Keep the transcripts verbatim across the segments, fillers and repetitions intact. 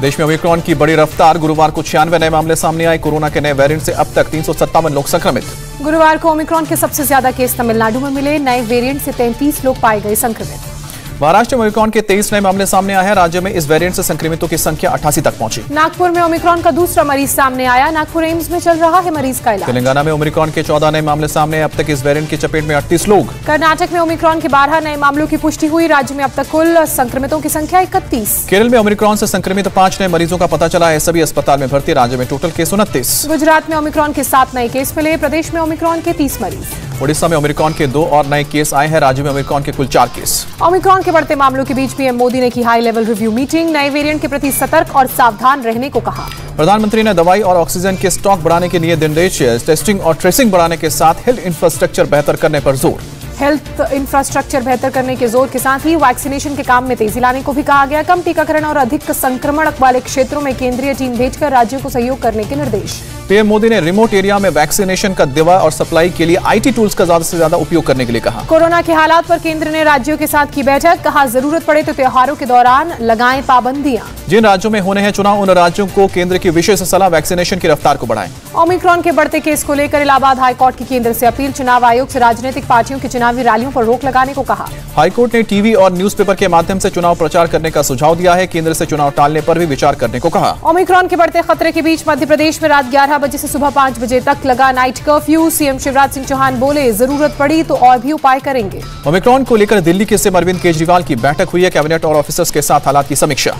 देश में ओमिक्रॉन की बड़ी रफ्तार, गुरुवार को छियानवे नए मामले सामने आए। कोरोना के नए वेरिएंट से अब तक तीन सौ सत्तावन लोग संक्रमित। गुरुवार को ओमिक्रॉन के सबसे ज्यादा केस तमिलनाडु में मिले। नए वेरिएंट से तैंतीस लोग पाए गए संक्रमित। महाराष्ट्र में ओमिक्रॉन के तेईस नए मामले सामने आए हैं। राज्य में इस वेरिएंट से संक्रमितों की संख्या अठासी तक पहुंची। नागपुर में ओमिक्रॉन का दूसरा मरीज सामने आया। नागपुर एम्स में चल रहा है मरीज का इलाज। तेलंगाना में ओमिक्रॉन के चौदह नए मामले सामने आए। अब तक इस वेरिएंट की चपेट में अड़तीस लोग। कर्नाटक में ओमिक्रॉन के बारह नए मामलों की पुष्टि हुई। राज्य में अब तक कुल संक्रमितों की संख्या इकतीस। केरल में ओमिक्रॉन से संक्रमित पांच नए मरीजों का पता चला है। सभी अस्पताल में भर्ती। राज्य में टोटल केस उनतीस। गुजरात में ओमिक्रॉन के सात नए केस मिले। प्रदेश में ओमिक्रॉन के तीस मरीज। ओडिशा में ओमिक्रॉन के दो और नए केस आए हैं। राज्य में ओमिक्रॉन के कुल चार केस। ओमिक्रॉन के बढ़ते मामलों के बीच पीएम मोदी ने की हाई लेवल रिव्यू मीटिंग। नए वेरिएंट के प्रति सतर्क और सावधान रहने को कहा। प्रधानमंत्री ने दवाई और ऑक्सीजन के स्टॉक बढ़ाने के लिए दिन देश टेस्टिंग और ट्रेसिंग बढ़ाने के साथ हेल्थ इंफ्रास्ट्रक्चर बेहतर करने पर जोर। हेल्थ इंफ्रास्ट्रक्चर बेहतर करने के जोर के साथ ही वैक्सीनेशन के काम में तेजी लाने को भी कहा गया। कम टीकाकरण और अधिक संक्रमण वाले क्षेत्रों में केंद्रीय टीम भेजकर राज्यों को सहयोग करने के निर्देश। पीएम मोदी ने रिमोट एरिया में वैक्सीनेशन का दवा और सप्लाई के लिए आईटी टूल्स का ज्यादा से ज्यादा उपयोग करने के लिए कहा। कोरोना के हालात पर केंद्र ने राज्यों के साथ की बैठक। कहा जरूरत पड़े तो त्योहारों के दौरान लगाएं पाबंदियां। जिन राज्यों में होने हैं चुनाव उन राज्यों को केंद्र की विशेष सलाह, वैक्सीनेशन की रफ्तार को बढ़ाएं। ओमिक्रॉन के बढ़ते केस को लेकर इलाहाबाद हाईकोर्ट की केंद्र से अपील। चुनाव आयोग से राजनीतिक पार्टियों की चुनावी रैलियों पर रोक लगाने को कहा। हाईकोर्ट ने टीवी और न्यूज़पेपर के माध्यम से चुनाव प्रचार करने का सुझाव दिया है। केंद्र से चुनाव टालने पर भी विचार करने को कहा। ओमिक्रॉन के बढ़ते खतरे के बीच मध्य प्रदेश में रात ग्यारह बजे से सुबह पाँच बजे तक लगा night curfew. CM Shivraj Singh Chouhan बोले जरूरत पड़ी तो और भी उपाय करेंगे। ओमिक्रॉन को लेकर दिल्ली के सीएम अरविंद केजरीवाल की बैठक हुई है। कैबिनेट और ऑफिसर्स के साथ हालात की समीक्षा।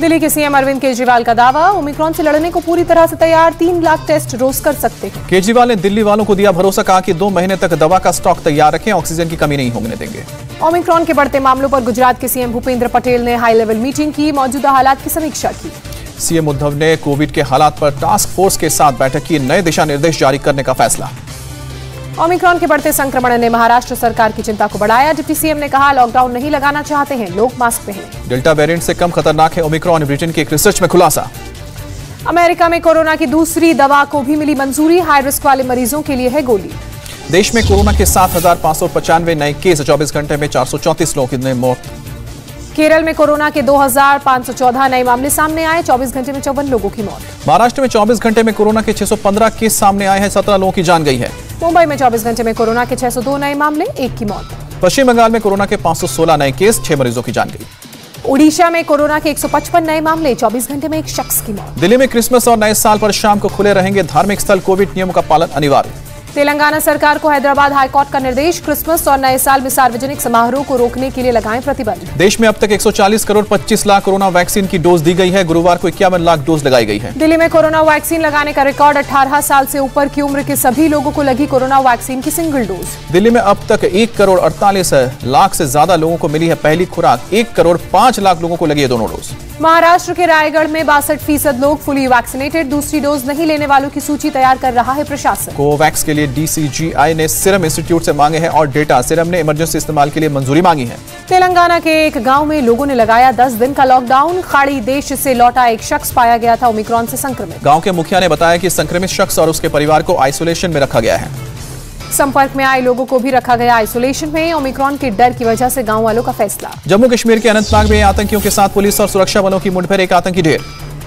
दिल्ली के सीएम अरविंद केजरीवाल का दावा, ओमिक्रॉन से लड़ने को पूरी तरह से तैयार। तीन लाख टेस्ट रोज कर सकते हैं। केजरीवाल ने दिल्ली वालों को दिया भरोसा। कहा कि दो महीने तक दवा का स्टॉक तैयार रखें, ऑक्सीजन की कमी नहीं होने देंगे। ओमिक्रॉन के बढ़ते मामलों पर गुजरात के सीएम भूपेंद्र पटेल ने हाई लेवल मीटिंग की। मौजूदा हालात की समीक्षा की। सीएम उद्धव ने कोविड के हालात पर टास्क फोर्स के साथ बैठक की। नए दिशा निर्देश जारी करने का फैसला। ओमिक्रॉन के बढ़ते संक्रमण ने महाराष्ट्र सरकार की चिंता को बढ़ाया। डिप्टी सीएम ने कहा लॉकडाउन नहीं लगाना चाहते हैं, लोग मास्क पहनें। डेल्टा वेरिएंट से कम खतरनाक है ओमिक्रॉन, ब्रिटेन की एक रिसर्च में खुलासा। अमेरिका में कोरोना की दूसरी दवा को भी मिली मंजूरी। हाई रिस्क वाले मरीजों के लिए है गोली। देश में कोरोना के सात हजार पाँच सौ पचानवे नए केस। चौबीस घंटे में चार सौ चौंतीस लोगों की मौत। केरल में कोरोना के दो हजार पाँच सौ चौदह नए मामले सामने आए। चौबीस घंटे में चौवन लोगों की मौत। महाराष्ट्र में चौबीस घंटे में कोरोना के छह सौ पंद्रह केस सामने आए हैं। सत्रह लोगों की जान गई है। मुंबई में चौबीस घंटे में कोरोना के छह सौ दो नए मामले, एक की मौत। पश्चिम बंगाल में कोरोना के पाँच सौ सोलह नए केस, छह मरीजों की जान गई। ओडिशा में कोरोना के एक सौ पचपन नए मामले, चौबीस घंटे में एक शख्स की मौत। दिल्ली में क्रिसमस और नए साल पर शाम को खुले रहेंगे धार्मिक स्थल, कोविड नियमों का पालन अनिवार्य। तेलंगाना सरकार को हैदराबाद हाईकोर्ट का निर्देश। क्रिसमस और नए साल में सार्वजनिक समारोह को रोकने के लिए लगाएं प्रतिबंध। देश में अब तक एक सौ चालीस करोड़ पच्चीस लाख कोरोना वैक्सीन की डोज दी गई है। गुरुवार को इक्यावन लाख डोज लगाई गई है। दिल्ली में कोरोना वैक्सीन लगाने का रिकॉर्ड। अठारह साल से ऊपर की उम्र के सभी लोगों को लगी कोरोना वैक्सीन की सिंगल डोज। दिल्ली में अब तक एक करोड़ अड़तालीस लाख से ज्यादा लोगों को मिली है पहली खुराक। एक करोड़ पाँच लाख लोगों को लगी है दोनों डोज। महाराष्ट्र के रायगढ़ में बासठ फीसद लोग फुली वैक्सीनेटेड। दूसरी डोज नहीं लेने वालों की सूची तैयार कर रहा है प्रशासन। कोवैक्स के लिए डीसीजीआई ने सीरम इंस्टीट्यूट से मांगे हैं और डेटा। सीरम ने इमरजेंसी इस्तेमाल के लिए मंजूरी मांगी है। तेलंगाना के एक गांव में लोगों ने लगाया दस दिन का लॉकडाउन। खाड़ी देश से लौटा एक शख्स पाया गया था ओमिक्रॉन से संक्रमित। गाँव के मुखिया ने बताया कि संक्रमित शख्स और उसके परिवार को आइसोलेशन में रखा गया है। संपर्क में आए लोगों को भी रखा गया आइसोलेशन में। ओमिक्रॉन के डर की वजह से गांव वालों का फैसला। जम्मू कश्मीर के अनंतनाग में आतंकियों के साथ पुलिस और सुरक्षा बलों की मुठभेड़, एक आतंकी ढेर।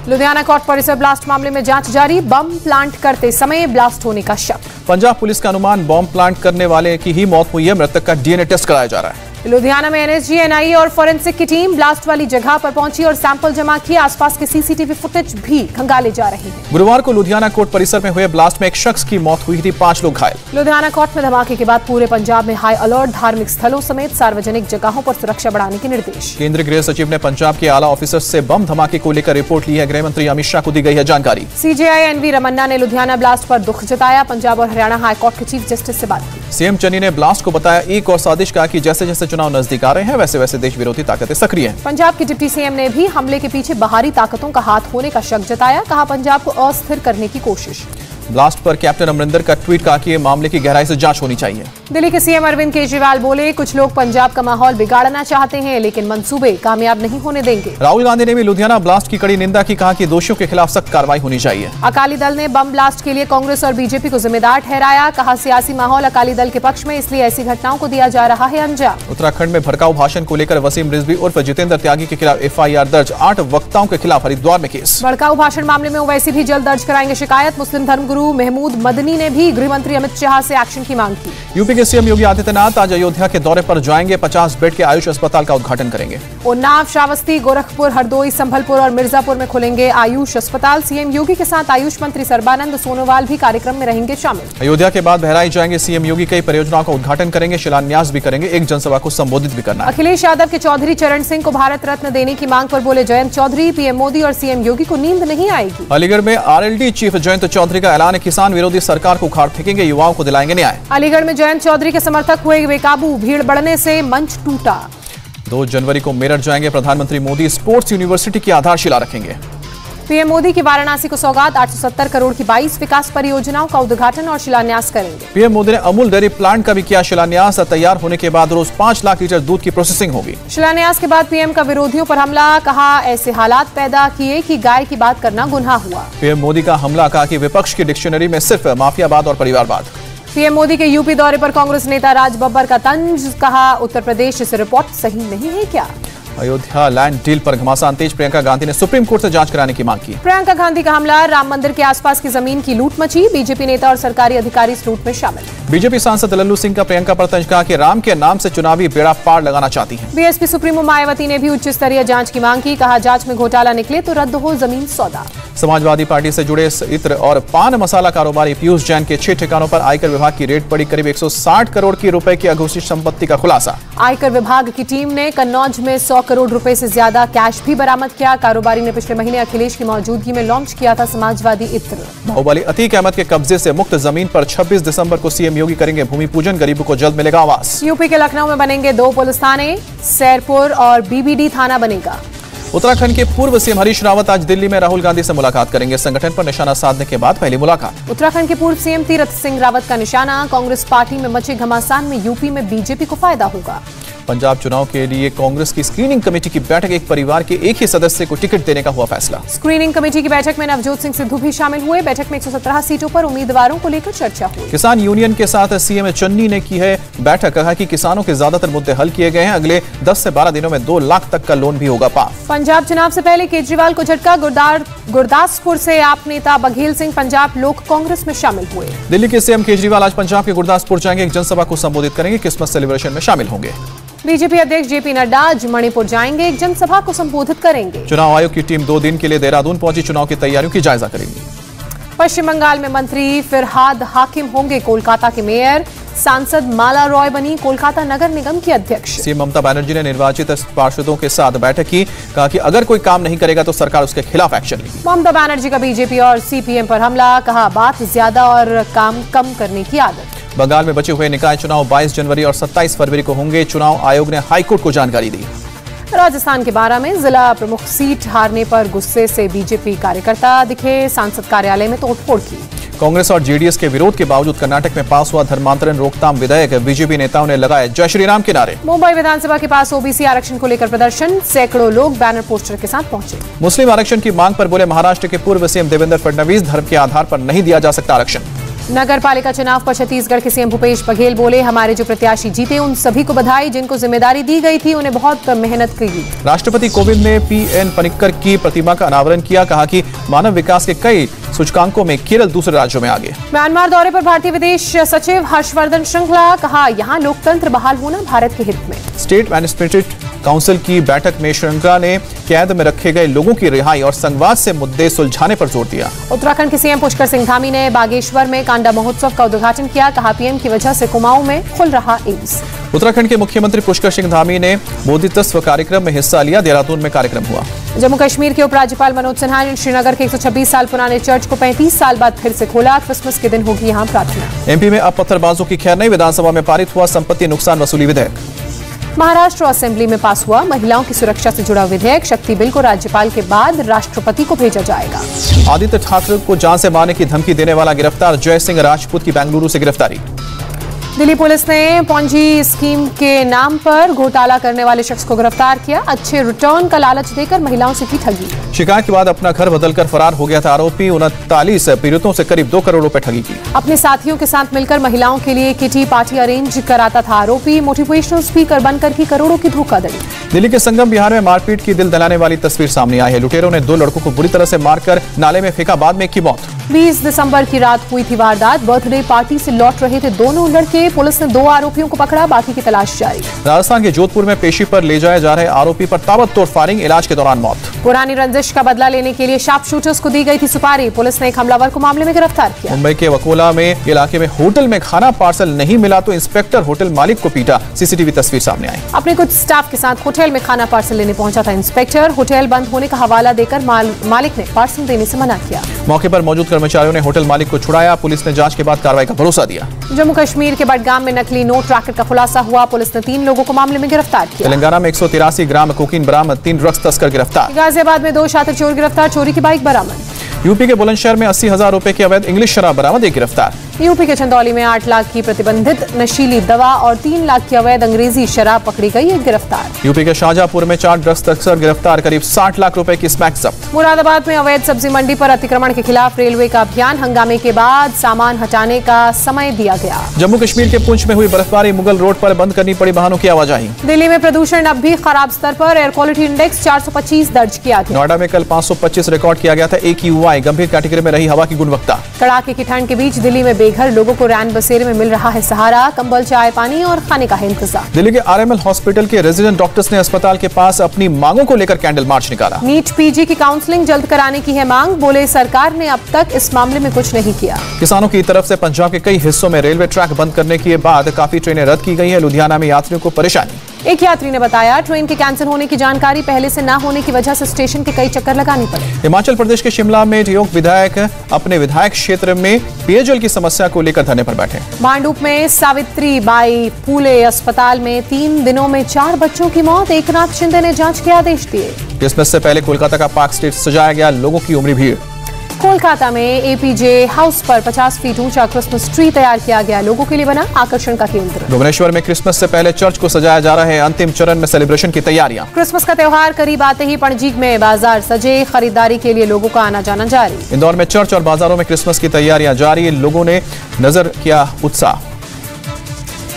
लुधियाना कोर्ट परिसर ब्लास्ट मामले में जांच जारी। बम प्लांट करते समय ब्लास्ट होने का शक। पंजाब पुलिस का अनुमान, बम प्लांट करने वाले की ही मौत हुई है। मृतक का डीएनए टेस्ट कराया जा रहा है। लुधियाना में एनएसजी, एनआईए और फोरेंसिक की टीम ब्लास्ट वाली जगह पर पहुंची और सैंपल जमा किए। आसपास के सीसीटीवी फुटेज भी खंगाले जा रहे हैं। गुरुवार को लुधियाना कोर्ट परिसर में हुए ब्लास्ट में एक शख्स की मौत हुई थी, पांच लोग घायल। लुधियाना कोर्ट में धमाके के बाद पूरे पंजाब में हाई अलर्ट। धार्मिक स्थलों समेत सार्वजनिक जगहों पर सुरक्षा बढ़ाने के निर्देश। केंद्रीय गृह सचिव ने पंजाब के आला ऑफिसर्स से बम धमाके को लेकर रिपोर्ट ली है। गृह मंत्री अमित शाह को दी गई है जानकारी। सीजेआई एनवी रमन्ना ने लुधियाना ब्लास्ट पर दुख जताया। पंजाब और हरियाणा हाईकोर्ट के चीफ जस्टिस से बात की। सीएम चन्नी ने ब्लास्ट को बताया एक और साजिश। कहा कि जैसे जैसे चुनाव नजदीक आ रहे हैं वैसे वैसे देश विरोधी ताकतें सक्रिय हैं। पंजाब के डिप्टी सीएम ने भी हमले के पीछे बाहरी ताकतों का हाथ होने का शक जताया। कहा पंजाब को अस्थिर करने की कोशिश। ब्लास्ट पर कैप्टन अमरिंदर का ट्वीट, कहा कि ये मामले की गहराई से जांच होनी चाहिए। दिल्ली के सीएम अरविंद केजरीवाल बोले, कुछ लोग पंजाब का माहौल बिगाड़ना चाहते हैं लेकिन मंसूबे कामयाब नहीं होने देंगे। राहुल गांधी ने भी लुधियाना ब्लास्ट की कड़ी निंदा की, कहा कि दोषियों के खिलाफ सख्त कार्रवाई होनी चाहिए। अकाली दल ने बम ब्लास्ट के लिए कांग्रेस और बीजेपी को जिम्मेदार ठहराया, कहा सियासी माहौल अकाली दल के पक्ष में, इसलिए ऐसी घटनाओं को दिया जा रहा है अंजाम। उत्तराखंड में भड़काऊ भाषण को लेकर वसीम रिजवी उर्फ जितेंद्र त्यागी के खिलाफ एफ आई आर दर्ज, आठ वक्ताओं के खिलाफ हरिद्वार में केस। भड़काऊ भाषण मामले में ओवैसी भी जल्द दर्ज कराएंगे शिकायत। मुस्लिम धर्मगुरु महमूद मदनी ने भी गृह मंत्री अमित शाह से एक्शन की मांग की। यूपी के सीएम योगी आदित्यनाथ आज अयोध्या के दौरे पर जाएंगे, पचास बेड के आयुष अस्पताल का उद्घाटन करेंगे। उन्नाव, श्रावस्ती, गोरखपुर, हरदोई, संभलपुर और मिर्जापुर में खुलेंगे आयुष अस्पताल। सीएम योगी के साथ आयुष मंत्री सर्बानंद सोनोवाल भी कार्यक्रम में रहेंगे शामिल। अयोध्या के बाद बहराइच जाएंगे सीएम योगी, कई परियोजनाओं का उद्घाटन करेंगे, शिलान्यास भी करेंगे, एक जनसभा को संबोधित भी करना। अखिलेश यादव के चौधरी चरण सिंह को भारत रत्न देने की मांग पर बोले जयंत चौधरी, पीएम मोदी और सीएम योगी को नींद नहीं आएगी। अलीगढ़ में R L D chief Jayant Chaudhary का ऐलान, किसान विरोधी सरकार को उखाड़ फेंकेंगे, युवाओं को दिलाएंगे न्याय। अलीगढ़ में जयंत चौधरी के समर्थक हुए बेकाबू, भीड़ बढ़ने से मंच टूटा। दो जनवरी को मेरठ जाएंगे प्रधानमंत्री मोदी, स्पोर्ट्स यूनिवर्सिटी की आधारशिला रखेंगे। पीएम मोदी की वाराणसी को सौगात, आठ सौ सत्तर करोड़ की बाईस विकास परियोजनाओं का उद्घाटन और शिलान्यास करेंगे। पीएम मोदी ने अमूल डेयरी प्लांट का भी किया शिलान्यास, तैयार होने के बाद रोज पाँच लाख लीटर दूध की प्रोसेसिंग होगी। शिलान्यास के बाद पीएम का विरोधियों पर हमला, कहा ऐसे हालात पैदा किए कि गाय की बात करना गुनाह हुआ। पीएम मोदी का हमला, कहा कि विपक्ष की डिक्शनरी में सिर्फ माफियावाद और परिवारवाद। पीएम मोदी के यूपी दौरे पर कांग्रेस नेता राज बब्बर का तंज, कहा उत्तर प्रदेश इस रिपोर्ट सही नहीं है क्या। अयोध्या लैंड डील पर घमासान तेज, प्रियंका गांधी ने सुप्रीम कोर्ट से जांच कराने की मांग की। प्रियंका गांधी का हमला, राम मंदिर के आसपास की जमीन की लूट मची, बीजेपी नेता और सरकारी अधिकारी इस लूट में शामिल। बीजेपी सांसद लल्लू सिंह का प्रियंका पर तंज, कहा कि राम के नाम से चुनावी बेड़ा पार लगाना चाहती है। बीएसपी सुप्रीमो मायावती ने भी उच्च स्तरीय जाँच की मांग की, कहा जाँच में घोटाला निकले तो रद्द हो जमीन सौदा। समाजवादी पार्टी से जुड़े इत्र और पान मसाला कारोबारी पीयूष जैन के छह ठिकानों पर आयकर विभाग की रेड पड़ी, करीब एक सौ साठ करोड़ की रुपए की अघोषित संपत्ति का खुलासा। आयकर विभाग की टीम ने कन्नौज में सौ करोड़ रुपए से ज्यादा कैश भी बरामद किया। कारोबारी ने पिछले महीने अखिलेश की मौजूदगी में लॉन्च किया था समाजवादी इत्र। बाहुबली अतीक अहमद के कब्जे से मुक्त जमीन पर छब्बीस दिसंबर को सीएम योगी करेंगे भूमि पूजन, गरीबों को जल्द मिलेगा आवास। यूपी के लखनऊ में बनेंगे दो पुलिस थाने, सैरपुर और बी बी डी थाना बनेगा। उत्तराखंड के पूर्व सीएम हरीश रावत आज दिल्ली में राहुल गांधी से मुलाकात करेंगे, संगठन पर निशाना साधने के बाद पहली मुलाकात। उत्तराखंड के पूर्व सीएम तीरथ सिंह रावत का निशाना, कांग्रेस पार्टी में मचे घमासान में यूपी में बीजेपी को फायदा होगा। पंजाब चुनाव के लिए कांग्रेस की स्क्रीनिंग कमेटी की बैठक, एक परिवार के एक ही सदस्य को टिकट देने का हुआ फैसला। स्क्रीनिंग कमेटी की बैठक में नवजोत सिंह सिद्धू भी शामिल हुए, बैठक में एक सौ सत्रह सीटों पर उम्मीदवारों को लेकर चर्चा हुई। किसान यूनियन के साथ सीएम चन्नी ने की है बैठक, कहा कि किसानों के ज्यादातर मुद्दे हल किए गए हैं, अगले दस से बारह दिनों में दो लाख तक का लोन भी होगा पास। पंजाब चुनाव से पहले केजरीवाल को झटका, गुरदासपुर से आप नेता बघेल सिंह पंजाब लोक कांग्रेस में शामिल हुए। दिल्ली के सीएम केजरीवाल आज पंजाब के गुरदासपुर जाएंगे, एक जनसभा को संबोधित करेंगे, क्रिसमस सेलिब्रेशन में शामिल होंगे। बीजेपी अध्यक्ष जेपी नड्डा आज मणिपुर जाएंगे, एक जनसभा को संबोधित करेंगे। चुनाव आयोग की टीम दो दिन के लिए देहरादून पहुंची, चुनाव की तैयारियों की जायजा करेंगी। पश्चिम बंगाल में मंत्री फिरहाद हाकिम होंगे कोलकाता के मेयर, सांसद माला रॉय बनी कोलकाता नगर निगम की अध्यक्ष। सीएम ममता बनर्जी ने निर्वाचित पार्षदों के साथ बैठक की, कहा कि अगर कोई काम नहीं करेगा तो सरकार उसके खिलाफ एक्शन लेगी। ममता बनर्जी का बीजेपी और सी पी एम पर हमला, कहा बात ज्यादा और काम कम करने की आदत। बंगाल में बचे हुए निकाय चुनाव बाईस जनवरी और सत्ताईस फरवरी को होंगे, चुनाव आयोग ने हाईकोर्ट को जानकारी दी। राजस्थान के बारा में जिला प्रमुख सीट हारने पर गुस्से से बीजेपी कार्यकर्ता दिखे, सांसद कार्यालय में तोड़फोड़ की। कांग्रेस और जेडीएस के विरोध के बावजूद कर्नाटक में पास हुआ धर्मांतरण रोकथाम विधेयक, बीजेपी नेताओं ने लगाए जय श्री राम के नारे। मुंबई विधानसभा के पास ओ बी सी आरक्षण को लेकर प्रदर्शन, सैकड़ों लोग बैनर पोस्टर के साथ पहुंचे। मुस्लिम आरक्षण की मांग पर बोले महाराष्ट्र के पूर्व सीएम देवेंद्र फडणवीस, धर्म के आधार पर नहीं दिया जा सकता आरक्षण। नगर पालिका चुनाव पर छत्तीसगढ़ के सीएम भूपेश बघेल बोले, हमारे जो प्रत्याशी जीते उन सभी को बधाई, जिनको जिम्मेदारी दी गई थी उन्हें बहुत मेहनत की। राष्ट्रपति कोविंद ने पी एन पनिक्कर की प्रतिमा का अनावरण किया, कहा कि मानव विकास के कई सूचकांकों में केरल दूसरे राज्यों में आगे। म्यांमार दौरे पर भारतीय विदेश सचिव हर्षवर्धन श्रृंगला, कहा यहाँ लोकतंत्र बहाल होना भारत के हित में। स्टेट मैनेजमेंट काउंसिल की बैठक में श्रृंगला ने कैद में रखे गए लोगों की रिहाई और संवाद से मुद्दे सुलझाने पर जोर दिया। उत्तराखंड के सीएम पुष्कर सिंह धामी ने बागेश्वर में कांडा महोत्सव का उद्घाटन किया, कहा पीएम की वजह से कुमाऊं में खुल रहा एम्स। उत्तराखंड के मुख्यमंत्री पुष्कर सिंह धामी ने मोदी तत्व कार्यक्रम में हिस्सा लिया, देहरादून में कार्यक्रम हुआ। जम्मू कश्मीर के उपराज्यपाल मनोज सिन्हा ने श्रीनगर के एक सौ छब्बीस साल पुराने चर्च को पैंतीस साल बाद फिर से खोला, क्रिसमस के दिन होगी यहाँ प्रार्थना। एमपी में अब पत्थरबाजों की खैर नहीं, विधानसभा में पारित हुआ संपत्ति नुकसान वसूली विधेयक। महाराष्ट्र असेंबली में पास हुआ महिलाओं की सुरक्षा से जुड़ा विधेयक, शक्ति बिल को राज्यपाल के बाद राष्ट्रपति को भेजा जाएगा। आदित्य ठाकरे को जान से मारने की धमकी देने वाला गिरफ्तार, जय सिंह राजपूत की बेंगलुरु से गिरफ्तारी। दिल्ली पुलिस ने पूंजी स्कीम के नाम पर घोटाला करने वाले शख्स को गिरफ्तार किया। अच्छे रिटर्न का लालच देकर महिलाओं से की ठगी। शिकायत के बाद अपना घर बदलकर फरार हो गया था आरोपी। उनतालीस पीड़ितों से करीब दो करोड़ रुपए ठगी की। अपने साथियों के साथ मिलकर महिलाओं के लिए किटी पार्टी अरेंज कराता था आरोपी। मोटिवेशनल स्पीकर बनकर की करोड़ों की धोखाधड़ी। दिल्ली के संगम बिहार में मारपीट की दिल दहलाने वाली तस्वीर सामने आई है। लुटेरों ने दो लड़कों को बुरी तरह से मारकर नाले में फेंका, बाद में की मौत। बीस दिसंबर की रात हुई थी वारदात। बर्थडे पार्टी से लौट रहे थे दोनों लड़के। पुलिस ने दो आरोपियों को पकड़ा, बाकी की तलाश जारी। राजस्थान के जोधपुर में पेशी पर ले जाए जा रहे आरोपी पर ताबड़तोड़ फायरिंग, इलाज के दौरान मौत। पुरानी रंजिश का बदला लेने के लिए शार्प शूटर्स को दी गई थी सुपारी। पुलिस ने एक हमलावर को मामले में गिरफ्तार किया। मुंबई के वकोला में इलाके में होटल में खाना पार्सल नहीं मिला तो इंस्पेक्टर होटल मालिक को पीटा, सीसीटीवी तस्वीर सामने आई। अपने कुछ स्टाफ के साथ होटल में खाना पार्सल लेने पहुंचा था इंस्पेक्टर। होटल बंद होने का हवाला देकर मालिक ने पार्सल देने से मना किया। मौके पर मौजूद कर्मचारियों ने होटल मालिक को छुड़ाया। पुलिस ने जांच के बाद कार्रवाई का भरोसा दिया। जम्मू कश्मीर के बडगाम में नकली नोट रैकेट का खुलासा हुआ। पुलिस ने तीन लोगों को मामले में गिरफ्तार किया। तेलंगाना में एक सौ तिरासी ग्राम कोकीन बरामद, तीन ड्रग्स तस्कर गिरफ्तार। गाजियाबाद में दो शातिर चोर गिरफ्तार, चोरी की बाइक बरामद। यूपी के बुलंदशहर में अस्सी हजार रूपए की अवैध इंग्लिश शराब बरामद, एक गिरफ्तार। यूपी के चंदौली में आठ लाख की प्रतिबंधित नशीली दवा और तीन लाख की अवैध अंग्रेजी शराब पकड़ी गई, एक गिरफ्तार। यूपी के शाहजहापुर में चार ड्रग्स तस्कर गिरफ्तार, करीब साठ लाख रुपए की स्मैक जब्त। मुरादाबाद में अवैध सब्जी मंडी पर अतिक्रमण के खिलाफ रेलवे का अभियान, हंगामे के बाद सामान हटाने का समय दिया गया। जम्मू कश्मीर के पुंछ में हुई बर्फबारी, मुगल रोड पर बंद करनी पड़ी वाहनों की आवाजाही। दिल्ली में प्रदूषण अब भी खराब स्तर पर, एयर क्वालिटी इंडेक्स चार सौ पच्चीस दर्ज किया गया। नोएडा में कल पाँच सौ पच्चीस रिकॉर्ड किया गया था, एक यूआई। गंभीर कैटेगरी में रही हवा की गुणवत्ता। कड़ाके की ठंड के बीच दिल्ली में बेघर लोगों को रैन बसेरे में मिल रहा है सहारा। कंबल, चाय पानी और खाने का है इंतजाम। दिल्ली के आरएमएल हॉस्पिटल के रेजिडेंट डॉक्टर्स ने अस्पताल के पास अपनी मांगों को लेकर कैंडल मार्च निकाला। नीट पीजी की काउंसलिंग जल्द कराने की है मांग, बोले सरकार ने अब तक इस मामले में कुछ नहीं किया। किसानों की तरफ से पंजाब के कई हिस्सों में रेलवे ट्रैक बंद करने के बाद काफी ट्रेनें रद्द की गई है। लुधियाना में यात्रियों को परेशानी। एक यात्री ने बताया ट्रेन के कैंसिल होने की जानकारी पहले से न होने की वजह से स्टेशन के कई चक्कर लगाने पड़े। हिमाचल प्रदेश के शिमला में योग विधायक अपने विधायक क्षेत्र में पेयजल की समस्या को लेकर धरने पर बैठे। मांडूप में सावित्री बाई फूले अस्पताल में तीन दिनों में चार बच्चों की मौत, एकनाथ शिंदे ने जाँच के आदेश दिए। क्रिसमस से पहले कोलकाता का पार्क स्ट्रीट सजाया गया, लोगों की उमड़ी भीड़। कोलकाता में एपीजे हाउस पर पचास फीट ऊंचा क्रिसमस ट्री तैयार किया गया, लोगों के लिए बना आकर्षण का केंद्र। भुवनेश्वर में क्रिसमस से पहले चर्च को सजाया जा रहा है, अंतिम चरण में सेलिब्रेशन की तैयारियां। क्रिसमस का त्यौहार करीब आते ही पणजीग में बाजार सजे, खरीदारी के लिए लोगों का आना जाना जारी। इंदौर में चर्च और बाजारों में क्रिसमस की तैयारियां जारी, लोगों ने नजर किया उत्साह।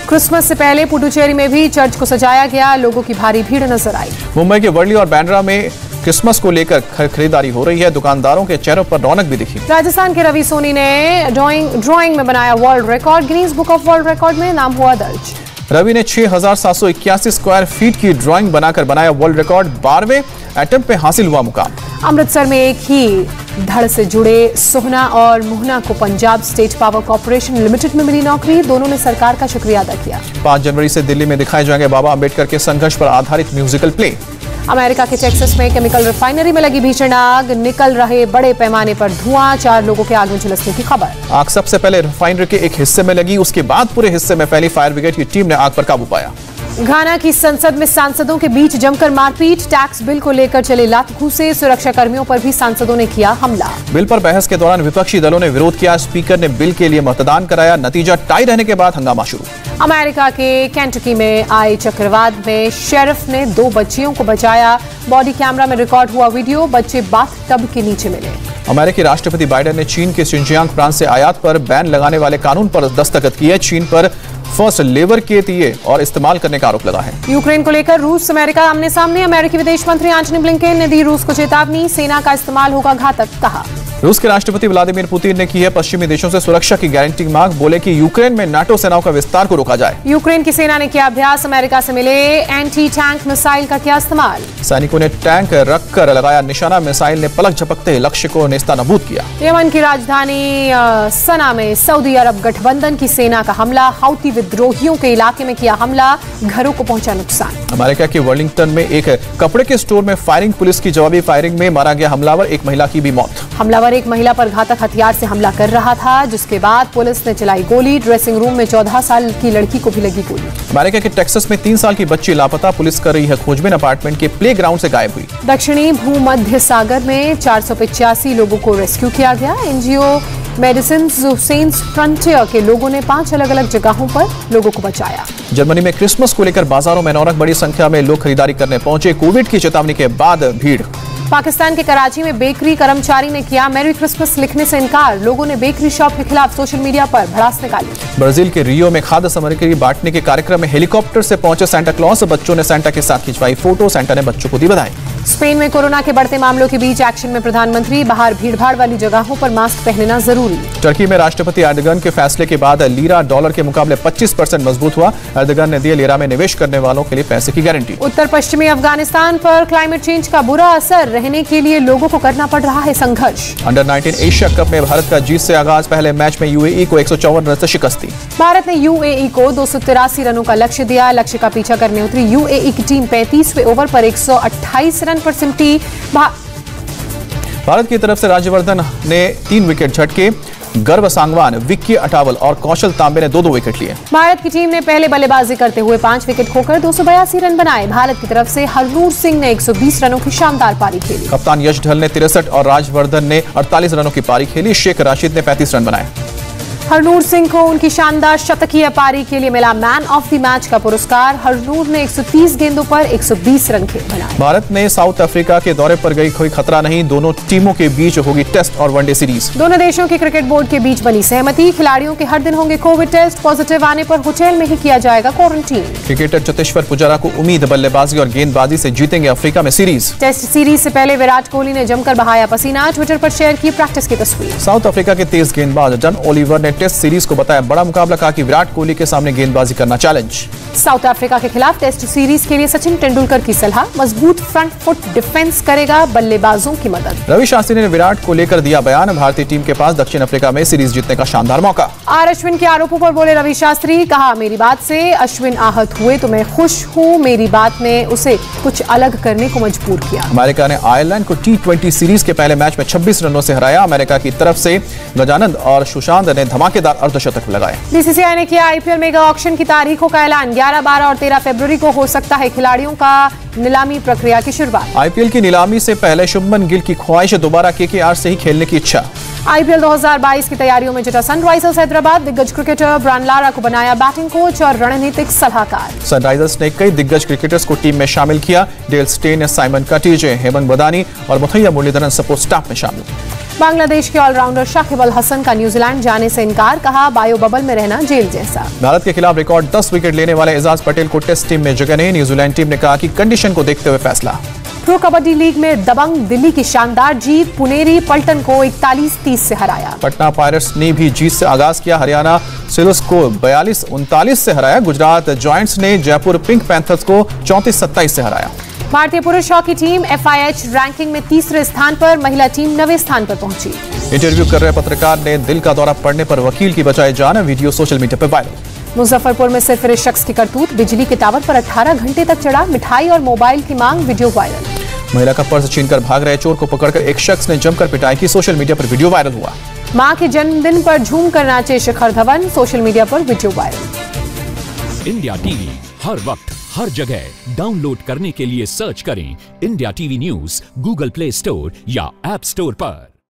क्रिसमस से पहले पुडुचेरी में भी चर्च को सजाया गया, लोगों की भारी भीड़ नजर आई। मुंबई के वर्ली और बांद्रा में क्रिसमस को लेकर खरीदारी हो रही है, दुकानदारों के चेहरों पर रौनक भी दिखी। राजस्थान के रवि सोनी ने ड्राइंग ड्राइंग में बनाया world record, Guinness book of world record में नाम हुआ दर्ज। रवि ने छह हजार सात सौ इक्यासी स्क्वायर फीट की ड्राइंग बनाकर बनाया वर्ल्ड रिकॉर्ड, बारहवें अटेम्प्ट में हासिल हुआ मुकाम। अमृतसर में एक ही धड़ से जुड़े सोहना और मोहना को Punjab state power corporation limited में मिली नौकरी, दोनों ने सरकार का शुक्रिया अदा किया। पाँच जनवरी से दिल्ली में दिखाए जाएंगे बाबा अम्बेडकर के संघर्ष पर आधारित म्यूजिकल प्ले। अमेरिका के टेक्सास में केमिकल रिफाइनरी में लगी भीषण आग, निकल रहे बड़े पैमाने पर धुआं, चार लोगों के आग में झुलसने की खबर। आग सबसे पहले रिफाइनरी के एक हिस्से में लगी, उसके बाद पूरे हिस्से में फैली। फायर ब्रिगेड की टीम ने आग पर काबू पाया। घाना की संसद में सांसदों के बीच जमकर मारपीट, टैक्स बिल को लेकर चले लात घूसे, सुरक्षा कर्मियों पर भी सांसदों ने किया हमला। बिल पर बहस के दौरान विपक्षी दलों ने विरोध किया, स्पीकर ने बिल के लिए मतदान कराया, नतीजा टाई रहने के बाद हंगामा शुरू। अमेरिका के केंटकी में आए चक्रवात में शेरिफ ने दो बच्चियों को बचाया, बॉडी कैमरा में रिकॉर्ड हुआ वीडियो, बच्चे बाथ टब के नीचे मिले। अमेरिकी राष्ट्रपति बाइडेन ने चीन के शिनजियांग प्रांत से आयात पर बैन लगाने वाले कानून पर दस्तखत किए, चीन पर फर्स्ट लेबर के दिए और इस्तेमाल करने का आरोप लगा है। यूक्रेन को लेकर रूस अमेरिका आमने सामने, अमेरिकी विदेश मंत्री एंटनी ब्लिंकेन ने दी रूस को चेतावनी, सेना का इस्तेमाल होगा घातक कहा। रूस के राष्ट्रपति व्लादिमीर पुतिन ने की है पश्चिमी देशों से सुरक्षा की गारंटी की मांग, बोले कि यूक्रेन में नाटो सेनाओं का विस्तार को रोका जाए। यूक्रेन की सेना ने किया अभ्यास, अमेरिका से मिले एंटी टैंक मिसाइल का किया इस्तेमाल। सैनिकों ने टैंक रखकर लगाया निशाना, मिसाइल ने पलक झपकते लक्ष्य को नेस्ता नबूद किया। यमन की राजधानी सना में सऊदी अरब गठबंधन की सेना का हमला, हौती विद्रोहियों के इलाके में किया हमला, घरों को पहुँचा नुकसान। अमेरिका के वर्लिंगटन में एक कपड़े के स्टोर में फायरिंग, पुलिस की जवाबी फायरिंग में मारा गया हमलावर, एक महिला की भी मौत। हमलावर एक महिला पर घातक हथियार से हमला कर रहा था, जिसके बाद पुलिस ने चलाई गोली, ड्रेसिंग रूम में चौदह साल की लड़की को भी लगी गोली। अमेरिका के टेक्सास में तीन साल की बच्ची लापता, पुलिस कर रही है खोजबीन, अपार्टमेंट के प्लेग्राउंड से गायब हुई। दक्षिणी भूमध्य सागर में चार सौ पचासी लोगों को रेस्क्यू किया गया, एनजीओ मेडिसिन सेंस फ्रंटियर के लोगों ने पांच अलग अलग जगहों पर लोगों को बचाया। जर्मनी में क्रिसमस को लेकर बाजारों में रौनक, बड़ी संख्या में लोग खरीदारी करने पहुंचे। कोविड की चेतावनी के बाद भीड़। पाकिस्तान के कराची में बेकरी कर्मचारी ने किया मैरी क्रिसमस लिखने से इनकार, लोगों ने बेकरी शॉप के खिलाफ सोशल मीडिया पर भड़ास निकाली। ब्राजील के रियो में खाद्य सामग्री बांटने के कार्यक्रम में हेलीकॉप्टर से पहुंचे सांता क्लॉस, बच्चों ने सांता के साथ खिंचवाई फोटो, सांता ने बच्चों को दी बधाई। स्पेन में कोरोना के बढ़ते मामलों के बीच एक्शन में प्रधानमंत्री, बाहर भीड़भाड़ वाली जगहों पर मास्क पहनना जरूरी। टर्की में राष्ट्रपति एर्दोगन के फैसले के बाद लीरा डॉलर के मुकाबले पच्चीस परसेंट मजबूत हुआ। एर्दोगन ने दिए लीरा में निवेश करने वालों के लिए पैसे की गारंटी। उत्तर पश्चिमी अफगानिस्तान पर क्लाइमेट चेंज का बुरा असर, रहने के लिए लोगों को करना पड़ रहा है संघर्ष। अंडर नाइनटीन एशिया कप में भारत का जीत से आगाज, पहले मैच में यूएई को एक सौ चौवन रन से शिकस्त दी। भारत ने यूएई को दो सौ तिरासी रनों का लक्ष्य दिया, लक्ष्य का पीछा करने उतरी यूएई की टीम। पैंतीसवें ओवर पर एक सौ अट्ठाईस रन पर सिमटी। भा... भारत की तरफ से राज्यवर्धन ने तीन विकेट झटके, गर्व सांगवान, विक्की अटावल और कौशल तांबे ने दो दो विकेट लिए। भारत की टीम ने पहले बल्लेबाजी करते हुए पांच विकेट खोकर दो सौ बयासी रन बनाए। भारत की तरफ से हरनूर सिंह ने एक सौ बीस रनों की शानदार पारी खेली। कप्तान यश ढल ने तिरसठ और राजवर्धन ने अड़तालीस रनों की पारी खेली। शेख राशिद ने पैंतीस रन बनाए। हरनूर सिंह को उनकी शानदार शतकीय पारी के लिए मिला मैन ऑफ द मैच का पुरस्कार। हरनूर ने एक सौ तीस गेंदों पर एक सौ बीस रन बनाए। भारत ने साउथ अफ्रीका के दौरे पर गई कोई खतरा नहीं, दोनों टीमों के बीच होगी टेस्ट और वनडे सीरीज। दोनों देशों के क्रिकेट बोर्ड के बीच बनी सहमति, खिलाड़ियों के हर दिन होंगे कोविड टेस्ट, पॉजिटिव आने पर होटल में ही किया जाएगा क्वारंटीन। क्रिकेटर चतेश्वर पुजारा को उम्मीद, बल्लेबाजी और गेंदबाजी से जीतेंगे अफ्रीका में सीरीज। टेस्ट सीरीज से पहले विराट कोहली ने जमकर बहाया पसीना, ट्विटर पर शेयर की प्रैक्टिस की तस्वीर। साउथ अफ्रीका के तेज गेंदबाज जन ओलिवर ने टेस्ट सीरीज को बताया बड़ा मुकाबला, कहा कि विराट कोहली के सामने गेंदबाजी करना चैलेंज। साउथ अफ्रीका के खिलाफ टेस्ट सीरीज के लिए सचिन तेंदुलकर की सलाह, मजबूत फ्रंट फुट डिफेंस करेगा बल्लेबाजों की मदद। रवि शास्त्री ने विराट को लेकर दिया बयान, भारतीय टीम के पास दक्षिण अफ्रीका में सीरीज जीतने का शानदार मौका। आर अश्विन के आरोपों पर बोले रवि शास्त्री, कहा मेरी बात से अश्विन आहत हुए तो मैं खुश हूँ, मेरी बात ने उसे कुछ अलग करने को मजबूर किया। अमेरिका ने आयरलैंड को टी ट्वेंटी सीरीज के पहले मैच में छब्बीस रनों से हराया। अमेरिका की तरफ से गजानंद और सुशांत ने धमाकेदार अर्धशतक लगाए। बीसीसीआई ने किया आईपीएल मेगा ऑक्शन की तारीखों का ऐलान, ग्यारह, बारह और तेरह फरवरी को हो सकता है खिलाड़ियों का नीलामी प्रक्रिया की शुरुआत। आईपीएल की नीलामी से पहले शुभमन गिल की ख्वाहिश, दोबारा केकेआर से ही खेलने की इच्छा। आईपीएल दो हज़ार बाईस की तैयारियों में जुटा सनराइजर्स हैदराबाद, दिग्गज क्रिकेटर ब्रायन लारा को बनाया बैटिंग कोच और रणनीतिक सलाहकार। सनराइजर्स ने कई दिग्गज क्रिकेटर्स को टीम में शामिल किया, Dale Steyn, Simon Katich, Hemant Badani और मुथैया मुरलीधरन सपोर्ट स्टाफ में शामिल। बांग्लादेश के ऑलराउंडर शाकिब अल हसन का न्यूजीलैंड जाने से इनकार, कहा बायो बबल में रहना जेल जैसा। भारत के खिलाफ रिकॉर्ड दस विकेट लेने वाले एजाज पटेल को टेस्ट टीम में जगह नहीं, न्यूजीलैंड टीम ने कहा कि कंडीशन को देखते हुए फैसला। प्रो कबड्डी लीग में दबंग दिल्ली की शानदार जीत, पुनेरी पल्टन को इकतालीस तीस से हराया। पटना पायरेट्स ने भी जीत से आगाज किया, हरियाणा सिल्स को बयालीस उनतालीस से हराया। गुजरात जॉइंट्स ने जयपुर पिंक पैंथर्स को चौंतीस सत्ताईस से हराया। भारतीय पुरुष hockey team F I H ranking में तीसरे स्थान पर, महिला टीम नवे स्थान पर पहुंची। इंटरव्यू कर रहे पत्रकार ने दिल का दौरा पड़ने पर वकील की बचाई जान, वीडियो सोशल मीडिया पर वायरल। मुजफ्फरपुर में सिरफिर शख्स की करतूत, बिजली के टावर पर अठारह घंटे तक चढ़ा, मिठाई और मोबाइल की मांग, वीडियो वायरल। महिला का पर्स छीनकर भाग रहे चोर को पकड़कर एक शख्स ने जमकर पिटाई की, सोशल मीडिया पर वीडियो वायरल हुआ। मां के जन्मदिन पर झूम कर नाचे शिखर धवन, सोशल मीडिया पर वीडियो वायरल। इंडिया टीवी हर वक्त हर जगह डाउनलोड करने के लिए सर्च करें India TV news Google play store या ऐप स्टोर पर।